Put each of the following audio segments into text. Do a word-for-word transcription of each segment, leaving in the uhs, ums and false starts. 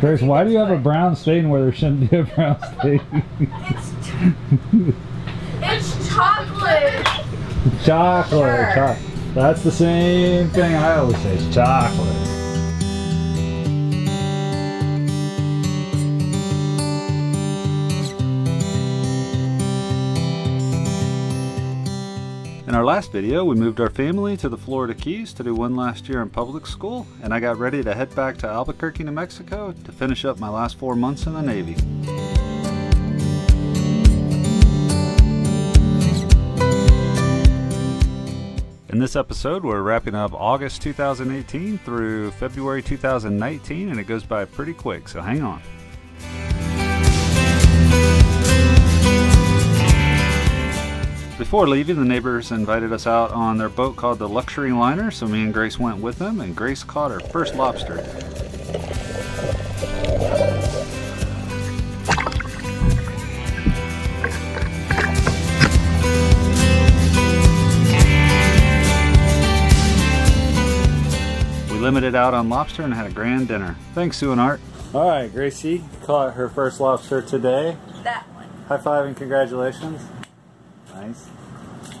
Grace, why do you have a brown stain where there shouldn't be a brown stain? It's, it's chocolate. Chocolate. Sure. Cho that's the same thing I always say. Chocolate. In our last video, we moved our family to the Florida Keys to do one last year in public school, and I got ready to head back to Albuquerque, New Mexico to finish up my last four months in the Navy. In this episode, we're wrapping up August two thousand eighteen through February two thousand nineteen, and it goes by pretty quick, so hang on. Before leaving, the neighbors invited us out on their boat called the Luxury Liner, so me and Grace went with them, and Grace caught her first lobster. We limited out on lobster and had a grand dinner. Thanks, Sue and Art. All right, Gracie caught her first lobster today. That one. High five and congratulations. Nice.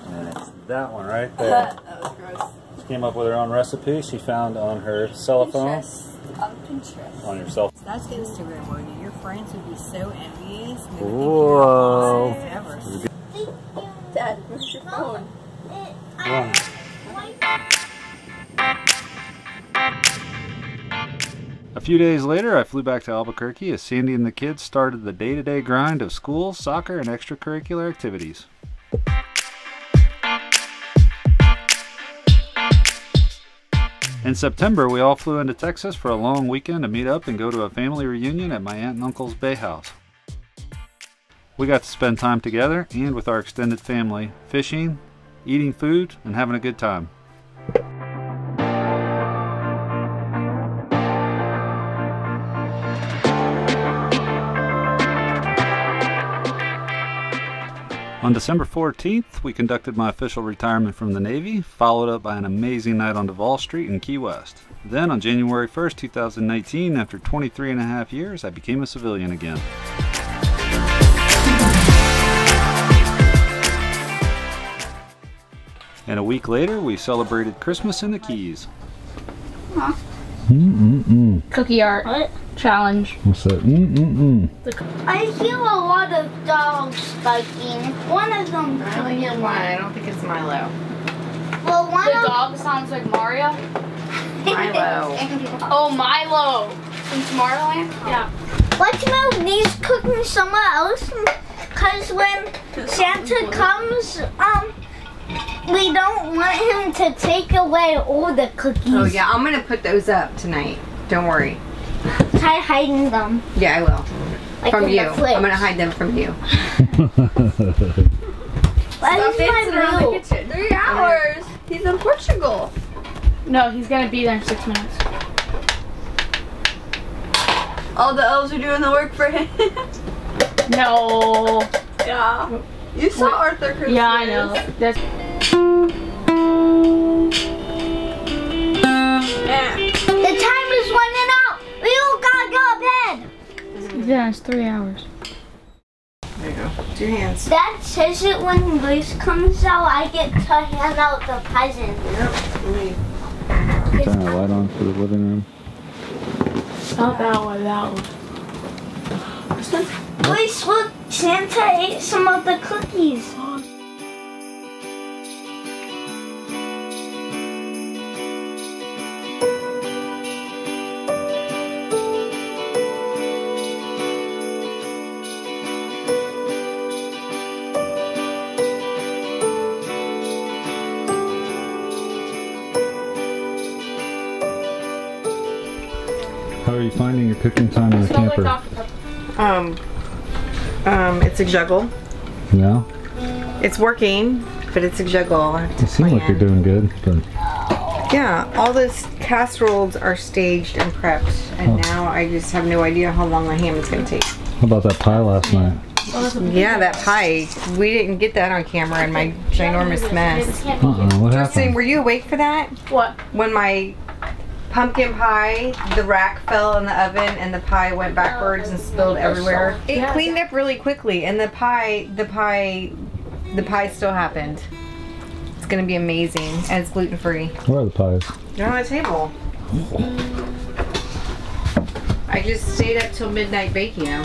And it's that one right there. That was gross. She came up with her own recipe she found on her cell phone. Pinterest. On Pinterest. On your cell phone. That's Instagram, wouldn't you? Your friends would be so envious. Whoa. Dad, where's your phone? Wow. A few days later, I flew back to Albuquerque as Sandy and the kids started the day-to-day grind of school, soccer, and extracurricular activities. In September, we all flew into Texas for a long weekend to meet up and go to a family reunion at my aunt and uncle's bay house. We got to spend time together and with our extended family, fishing, eating food, and having a good time. On December fourteenth, we conducted my official retirement from the Navy, followed up by an amazing night on Duval Street in Key West. Then on January first, two thousand nineteen, after twenty-three and a half years, I became a civilian again. And a week later, we celebrated Christmas in the Keys. Huh? Mm-mm-mm. Cookie art. What? Challenge. What's that? Mm-mm-mm. I hear a lot of dogs barking. One of them. I only hear one. I don't think it's Milo. Well, one the of dog sounds like Mario. Milo. Oh, Milo. From Tomorrowland? Yeah. Let's move these cooking somewhere else, because when Santa comes, um, we don't want him to take away all the cookies. Oh yeah, I'm gonna put those up tonight. Don't worry. Try hiding them. Yeah, I will. Like from you. I'm gonna hide them from you. Well, it's around the kitchen. Three hours. He's in Portugal. No, he's gonna be there in six minutes. All the elves are doing the work for him. No. Yeah. You saw what? Arthur Christmas. Yeah, I know. That's yeah. The time is running out. We all gotta go to bed. Yeah, it's three hours. There you go. Two hands. Dad says it when Grace comes out, I get to hand out the present. Yep. Turn the light on for the living room. Not that one, that one. Grace, look, Santa ate some of the cookies. How are you finding your cooking time in the camper? Um, um, it's a juggle. Yeah. It's working, but it's a juggle. I have to it seems like you're doing good. But... yeah, all those casseroles are staged and prepped, and oh. Now I just have no idea how long the ham is going to take. How about that pie last night? Yeah, that pie. We didn't get that on camera in my ginormous mess. Uh-uh, what happened? Tristan, were you awake for that? What? When my pumpkin pie, the rack fell in the oven and the pie went backwards and spilled everywhere. It cleaned up really quickly, and the pie, the pie, the pie still happened. It's gonna be amazing, and it's gluten free. Where are the pies? They're on the table. I just stayed up till midnight baking them.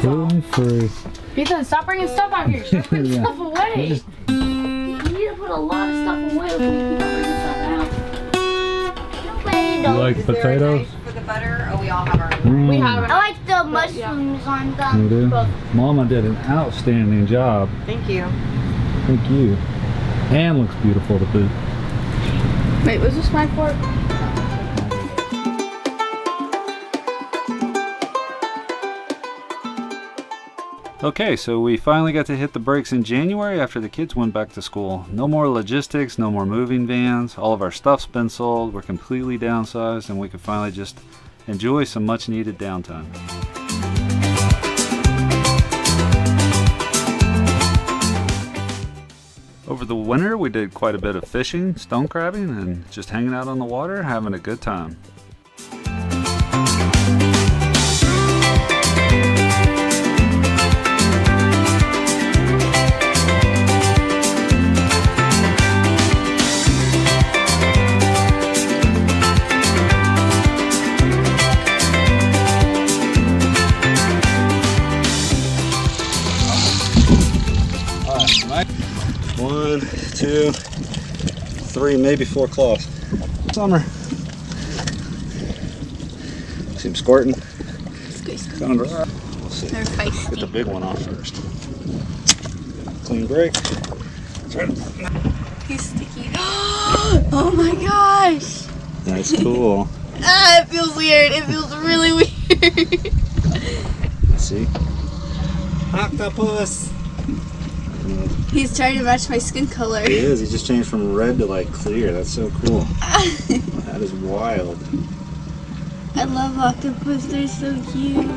Gluten free. Ethan, stop bringing stuff out here. Stop bringing yeah. stuff away. Just... You need to put a lot of stuff away if you don't bring stuff out. Potatoes. You like Is potatoes? Nice for the butter, or we all have our mm. We have. I like the mushrooms yeah. on them. You do? Mama did an outstanding job. Thank you. Thank you. And looks beautiful to boot. Wait, was this my fork? Okay, so we finally got to hit the brakes in January after the kids went back to school. No more logistics, no more moving vans, all of our stuff's been sold, we're completely downsized, and we could finally just enjoy some much needed downtime. Over the winter we did quite a bit of fishing, stone crabbing, and just hanging out on the water, having a good time. One, two, three, maybe four claws. Summer. See him squirting. Under. We'll see. Get the big one off first. Clean break. He's sticky. Oh my gosh. That's cool. Ah, it feels weird. It feels really weird. Let's see. Octopus. He's trying to match my skin color. He is. He just changed from red to like clear. That's so cool. That is wild. I love octopus. They're so cute.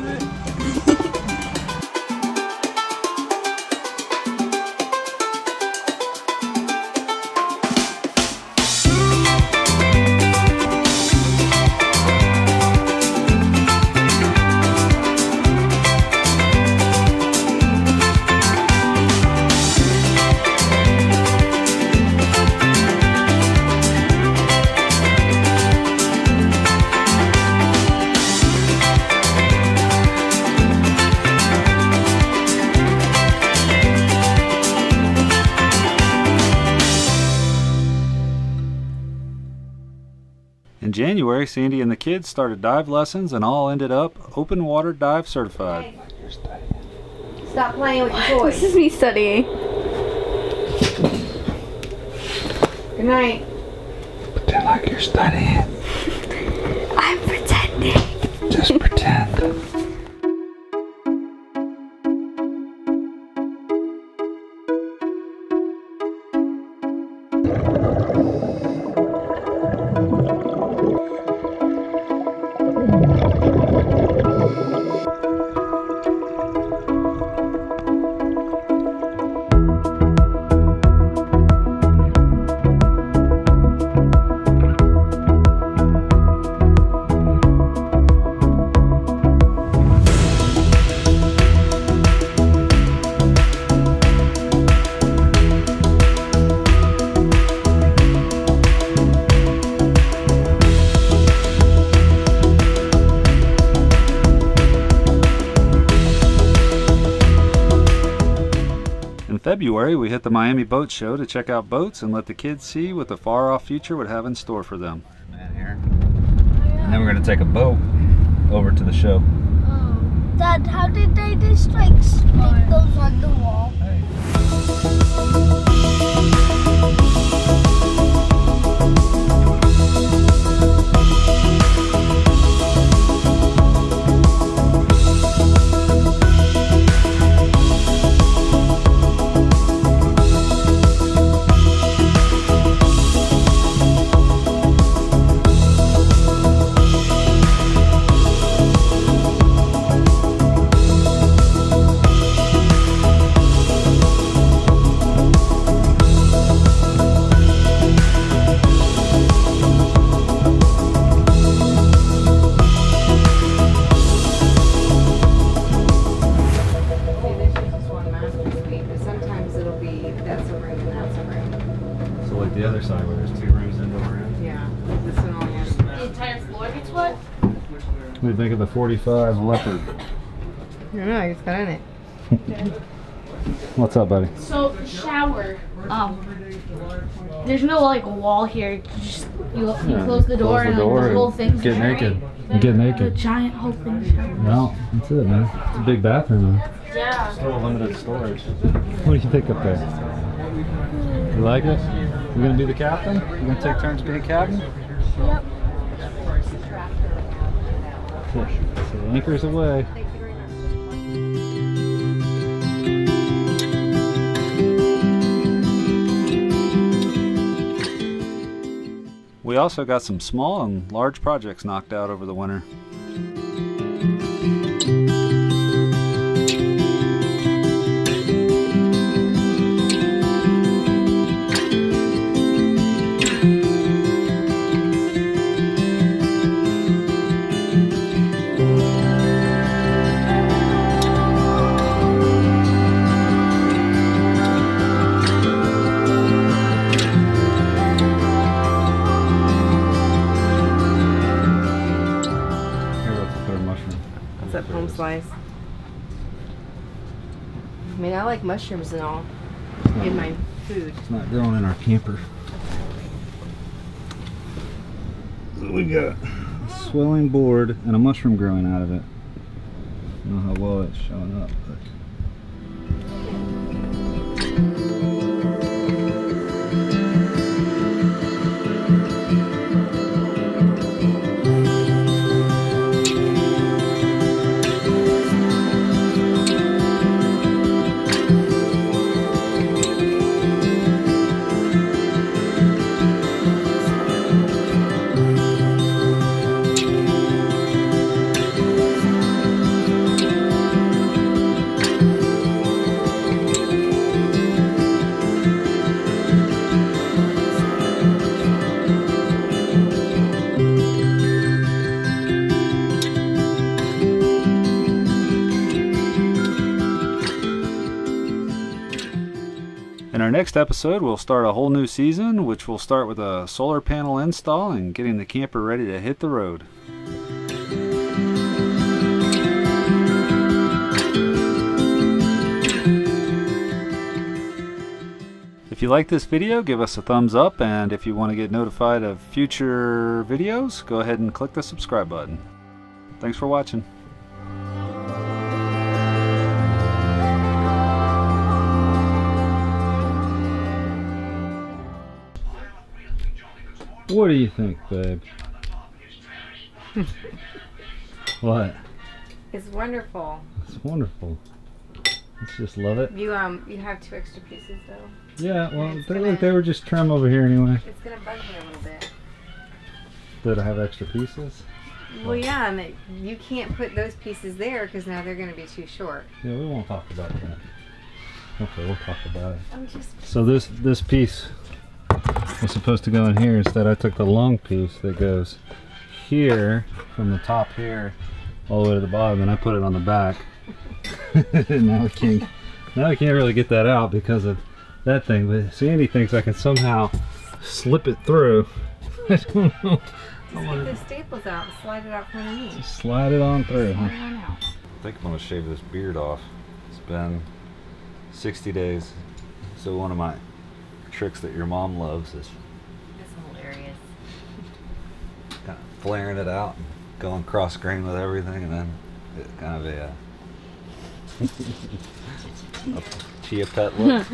January, Sandy and the kids started dive lessons and all ended up open water dive certified. Stop playing with your toys. This is me studying. Good night. Pretend like you're studying. I'm pretending. Just pretend. February, we hit the Miami Boat Show to check out boats and let the kids see what the far-off future would have in store for them. And then we're going to take a boat over to the show. Oh. Dad, how did they just like stick those on the wall? Hey. What do you think of the forty-five Leopard? I don't know, I just got in it. What's up, buddy? So, shower. Um, there's no like wall here. You just you, you yeah, close the door close the and door like, the whole thing. Get there, naked. Right? You get naked. A giant whole thing. No, that's it, man. It's a big bathroom. Though. Yeah. Still limited storage. What do you think up there? You like it? You gonna be the captain? You gonna take turns being captain? Yep. Push. So the anchor's away. We also got some small and large projects knocked out over the winter. Slice. I mean, I like mushrooms and all in my food. It's not growing in our camper. What do we got? A swelling board and a mushroom growing out of it. I don't know how well it's showing up, but. Next episode, we'll start a whole new season, which will start with a solar panel install and getting the camper ready to hit the road. If you like this video, give us a thumbs up, and if you want to get notified of future videos, go ahead and click the subscribe button. Thanks for watching. What do you think, babe? What? It's wonderful. It's wonderful. Let's just love it. You um, you have two extra pieces though. Yeah, well, they gonna, like they were just trim over here anyway. It's gonna bug me a little bit. Did I have extra pieces? Well, yeah, and you can't put those pieces there because now they're gonna be too short. Yeah, we won't talk about that. Okay, we'll talk about it. I'm just... So this this piece. It's supposed to go in here. Instead, I took the long piece that goes here from the top here all the way to the bottom, and I put it on the back. now I can't, now I can't really get that out because of that thing. But Sandy thinks I can somehow slip it through. I don't know. Just get the staples out, and slide it out from underneath. Just slide it on through. Slide it on out. I think I'm gonna shave this beard off. It's been sixty days, so one of my tricks that your mom loves is it's hilarious. Kind of flaring it out and going cross grain with everything, and then it's kind of a, a chia pet look.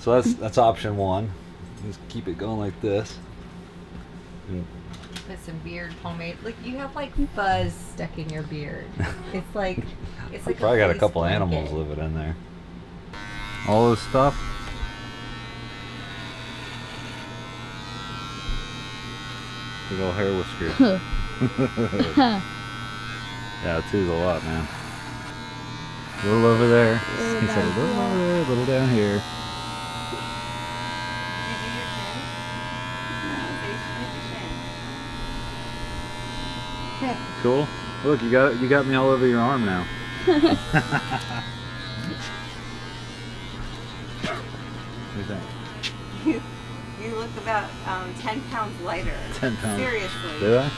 So that's that's option one. Just keep it going like this. And put some beard pomade. Look, you have like fuzz stuck in your beard. It's like it's like I probably a got a couple blanket. Animals living in there. All this stuff. Big old hair whiskers. Yeah, two's a lot, man. A little over there. Little He's a little here. over there, a little down here. Did you do your chin? Cool. Look, you got you got me all over your arm now. What do you think? You look about um, ten pounds lighter. ten pounds. Seriously. Do I?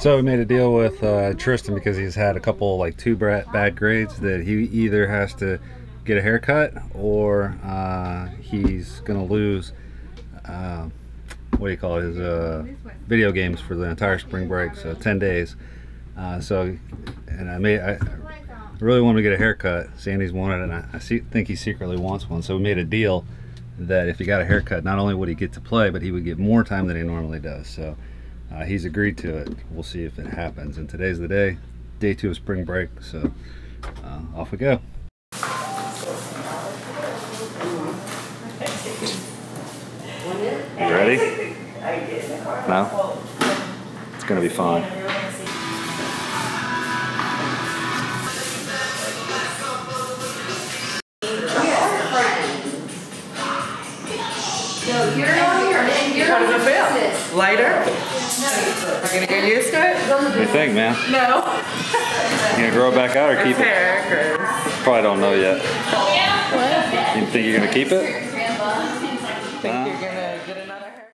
So we made a deal with uh, Tristan because he's had a couple, like two bad grades, that he either has to get a haircut or uh, he's gonna lose uh, what do you call it, his uh, video games for the entire spring break, so ten days. Uh, so, and I made, I, I really wanted to get a haircut. Sandy's wanted it, and I, I see, think he secretly wants one. So we made a deal that if he got a haircut, not only would he get to play, but he would get more time than he normally does. So uh, he's agreed to it. We'll see if it happens. And today's the day, day two of spring break. So uh, off we go. You ready? No? It's gonna be fun. Lighter? We're gonna get used to it? What do you think, man? No. You gonna grow it back out or keep it? Probably don't know yet. You think you're gonna keep it? I think you're gonna.